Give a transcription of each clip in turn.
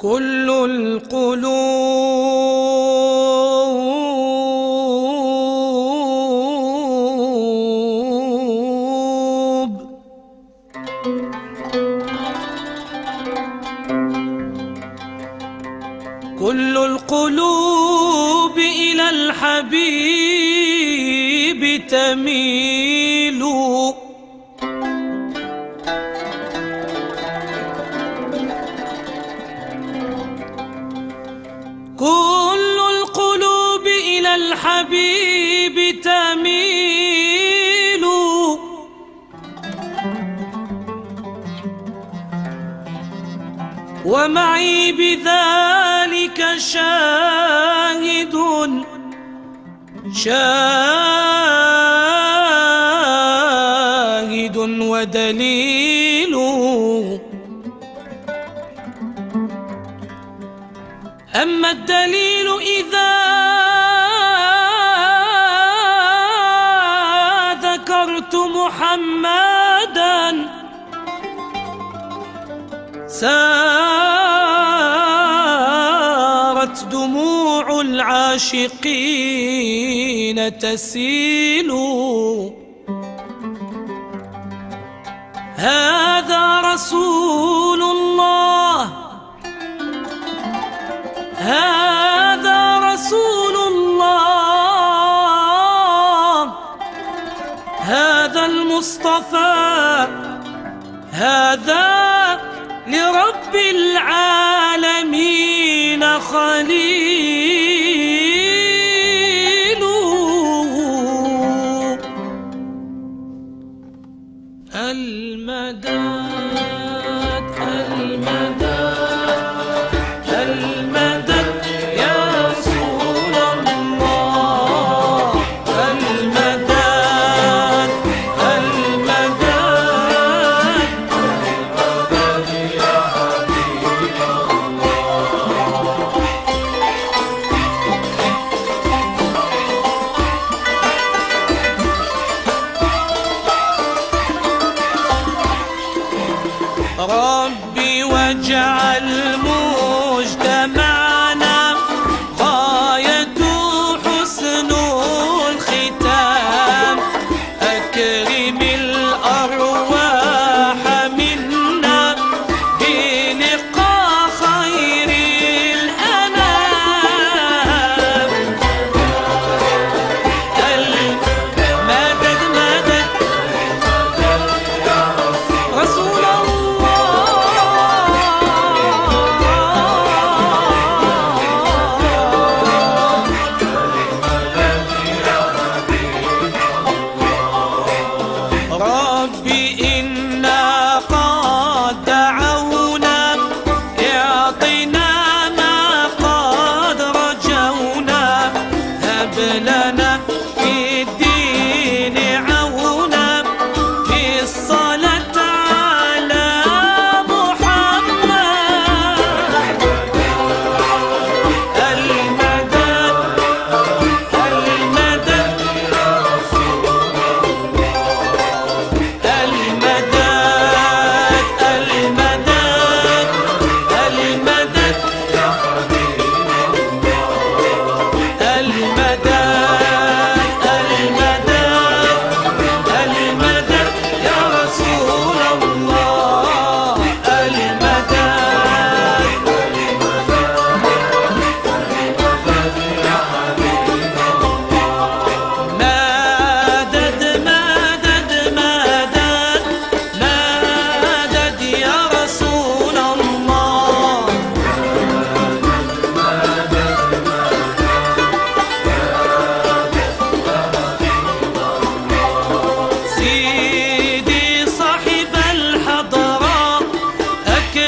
كل القلوب كل القلوب إلى الحبيب تميل كل القلوب إلى الحبيب تميل ومعي بذلك شاهد ودليل أما الدليل إذا ذكرت محمدا سارت دموع العاشقين تسيل هذا رسول الله هذا رسول الله هذا المصطفى هذا لرب العالمين خليل المدد المدد المدد ربي واجعل مجتمعنا غاية حسن الختام أكرم الأرواح منا بلقاء خير الأنام المدد مدد رسول الله.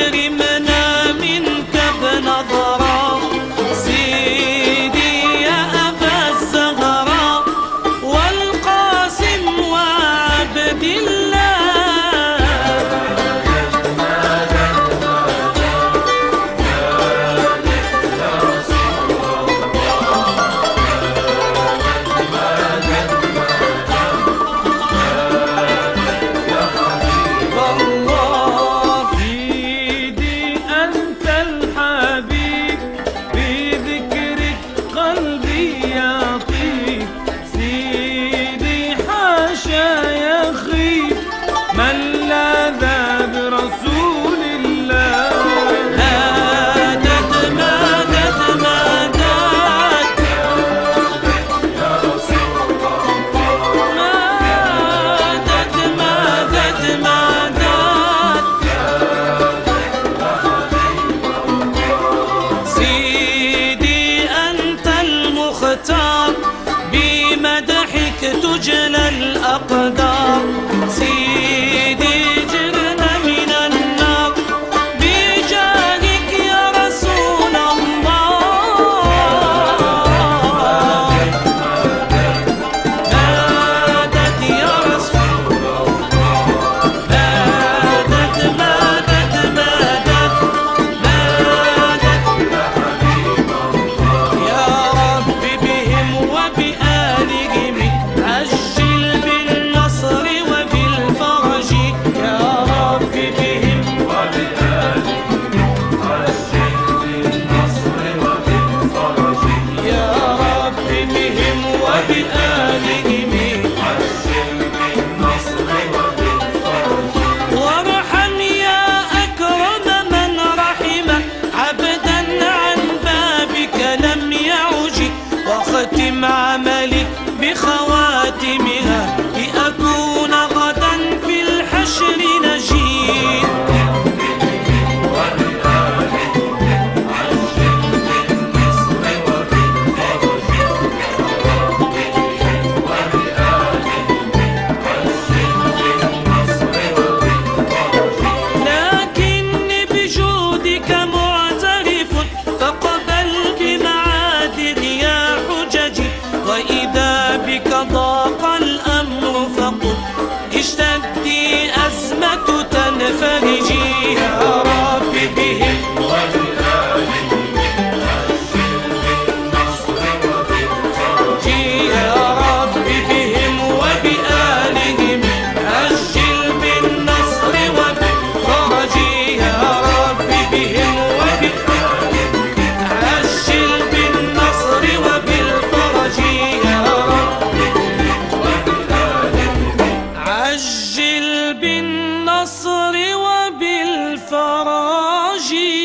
حرمنا منك بنظرة سيدي يا أبا الزهراء والقاسم وعبد الله. بمدحك تجلى الأقدار سيدي جرنا من النار بجاهك يا رسول الله. نادت يا رسول الله، نادت نادت نادت نادت يا حبيب الله، يا رب بهم وبأهلهم واختم عملي بخواتمها لأكون غدا في الحشر نجيب. لكني بجودك معترف فقبل بمعادن وإذا بك ضاق الأمر فقل اشتدي أزمة تنفرجي. يا رب بهم وبآلهم أبشر بالنصر وبالفرج، يا رب بهم وبآلهم أبشر بالنصر وبالفرج، يا رب بهم وبآلهم أبشر بالنصر وبالفرج، يا رب وبآلهم عجل بالنصر وبالفرج.